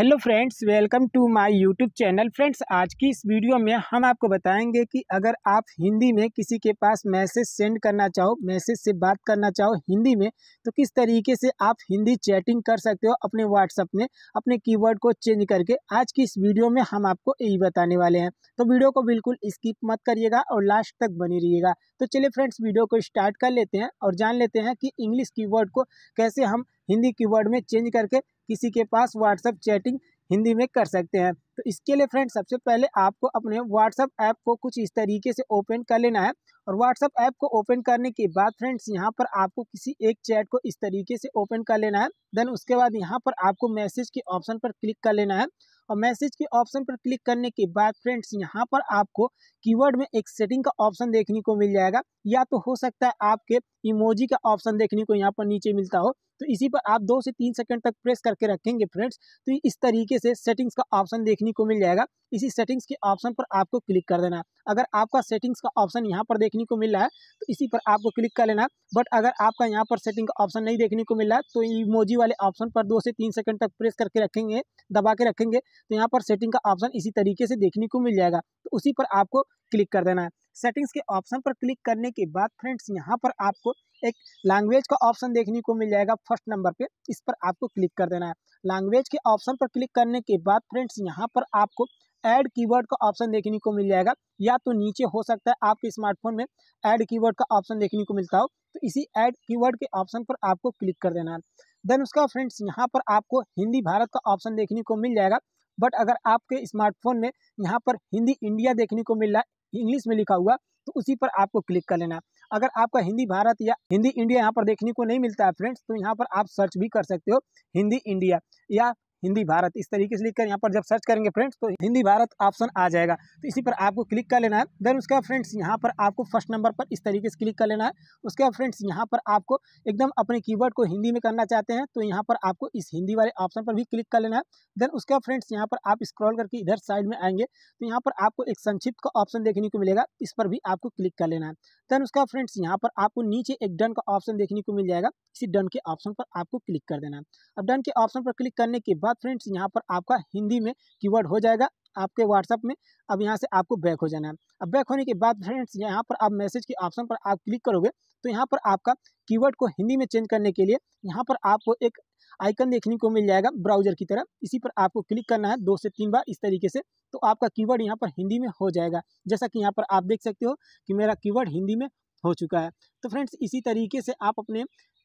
Hello friends, welcome to my YouTube channel. Friends, आज की इस वीडियो में हम आपको बताएंगे कि अगर आप हिंदी में किसी के पास मैसेज सेंड करना चाहो, मैसेज से बात करना चाहो हिंदी में, तो किस तरीके से आप हिंदी चैटिंग कर सकते हो अपने व्हाट्सएप में अपने कीवर्ड को चेंज करके। आज की इस वीडियो में हम आपको यही बताने वाले हैं, तो वीडियो को बिल्कुल स्किप मत करिएगा और लास्ट तक बने रहिएगा। तो चलिए फ्रेंड्स, वीडियो को स्टार्ट कर लेते हैं और जान लेते हैं कि इंग्लिश कीवर्ड को कैसे हम हिंदी कीवर्ड में चेंज करके किसी के पास व्हाट्सएप चैटिंग हिंदी में कर सकते हैं। तो इसके लिए फ्रेंड्स, सबसे पहले आपको अपने व्हाट्सएप ऐप को कुछ इस तरीके से ओपन कर लेना है। और व्हाट्सएप ऐप को ओपन करने के बाद फ्रेंड्स, यहाँ पर आपको किसी एक चैट को इस तरीके से ओपन कर लेना है। देन उसके बाद यहाँ पर आपको मैसेज के ऑप्शन पर क्लिक कर लेना है। और मैसेज के ऑप्शन पर क्लिक करने के बाद फ्रेंड्स, यहाँ पर आपको कीवर्ड में एक सेटिंग का ऑप्शन देखने को मिल जाएगा, या तो हो सकता है आपके इमोजी का ऑप्शन देखने को यहाँ पर नीचे मिलता हो। तो इसी पर आप 2 से 3 सेकंड तक प्रेस करके रखेंगे फ्रेंड्स, तो इस तरीके से सेटिंग्स का ऑप्शन देखने को मिल जाएगा। इसी सेटिंग्स के ऑप्शन पर आपको क्लिक कर देना है। अगर आपका सेटिंग्स का ऑप्शन यहाँ पर देखने को मिल रहा है तो इसी पर आपको क्लिक कर लेना है। बट अगर आपका यहाँ पर सेटिंग का ऑप्शन नहीं देखने को मिल रहा है तो इमोजी वाले ऑप्शन पर 2 से 3 सेकंड तक प्रेस करके रखेंगे, दबा के रखेंगे, तो यहाँ पर सेटिंग का ऑप्शन इसी तरीके से देखने को मिल जाएगा। तो उसी पर आपको क्लिक कर देना है। सेटिंग्स के ऑप्शन पर क्लिक करने के बाद फ्रेंड्स, यहाँ पर आपको एक लैंग्वेज का ऑप्शन देखने को मिल जाएगा फर्स्ट नंबर पे, इस पर आपको क्लिक कर देना है। लैंग्वेज के ऑप्शन पर क्लिक करने के बाद फ्रेंड्स, यहाँ पर आपको ऐड कीवर्ड का ऑप्शन देखने को मिल जाएगा, या तो नीचे हो सकता है आपके स्मार्टफोन में ऐड कीवर्ड का ऑप्शन देखने को मिलता हो, तो इसी ऐड कीवर्ड के ऑप्शन पर आपको क्लिक कर देना है। देन उसका फ्रेंड्स, यहाँ पर आपको हिंदी भारत का ऑप्शन देखने को मिल जाएगा। बट अगर आपके स्मार्टफोन में यहाँ पर हिंदी इंडिया देखने को मिल रहा है इंग्लिश में लिखा हुआ, तो उसी पर आपको क्लिक कर लेना है। अगर आपका हिंदी भारत या हिंदी इंडिया यहाँ पर देखने को नहीं मिलता है फ्रेंड्स, तो यहाँ पर आप सर्च भी कर सकते हो हिंदी इंडिया या हिंदी भारत, इस तरीके से लिखकर यहाँ पर जब सर्च करेंगे फ्रेंड्स तो हिंदी भारत ऑप्शन आ जाएगा। तो इसी पर आपको क्लिक कर लेना है। देन उसके बाद फ्रेंड्स, यहाँ पर आपको फर्स्ट नंबर पर इस तरीके से क्लिक कर लेना है। उसके बाद फ्रेंड्स, यहाँ पर आपको एकदम अपने कीवर्ड को हिंदी में करना चाहते हैं तो यहाँ पर आपको इस हिंदी वाले ऑप्शन पर भी क्लिक कर लेना है। देन उसके बाद फ्रेंड्स, यहाँ पर आप स्क्रॉल करके इधर साइड में आएंगे तो यहाँ पर आपको एक संक्षिप्त का ऑप्शन देखने को मिलेगा, इस पर भी आपको क्लिक कर लेना है। देन उसका फ्रेंड्स, यहाँ पर आपको नीचे एक डन का ऑप्शन देखने को मिल जाएगा, इसी डन के ऑप्शन पर आपको क्लिक कर देना है। अब डन के ऑप्शन पर क्लिक करने के बाद फ्रेंड्स, यहाँ पर आपका हिंदी में कीवर्ड हो जाएगा आपके व्हाट्सएप में। अब यहाँ से आपको बैक हो जाना है। अब बैक होने के बाद फ्रेंड्स, यहाँ पर आप मैसेज के ऑप्शन पर आप क्लिक करोगे तो यहाँ पर आपका कीवर्ड को हिंदी में चेंज करने के लिए यहाँ पर आपको एक आइकन देखने को मिल जाएगा ब्राउजर की तरह, इसी पर आपको क्लिक करना है 2 से 3 बार इस तरीके से, तो आपका कीवर्ड यहाँ पर हिंदी में हो जाएगा। जैसा कि यहाँ पर आप देख सकते हो कि मेरा कीवर्ड हिंदी में हो चुका है। तो फ्रेंड्स, इसी तरीके से आप अपने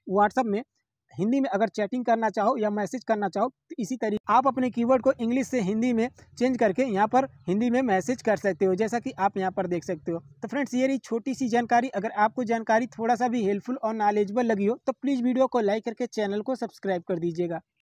व्हाट्सएप में हिंदी में अगर चैटिंग करना चाहो या मैसेज करना चाहो तो इसी तरीके आप अपने कीवर्ड को इंग्लिश से हिंदी में चेंज करके यहाँ पर हिंदी में मैसेज कर सकते हो, जैसा कि आप यहाँ पर देख सकते हो। तो फ्रेंड्स, ये रही छोटी सी जानकारी। अगर आपको जानकारी थोड़ा सा भी हेल्पफुल और नॉलेजेबल लगी हो तो प्लीज़ वीडियो को लाइक करके चैनल को सब्सक्राइब कर दीजिएगा।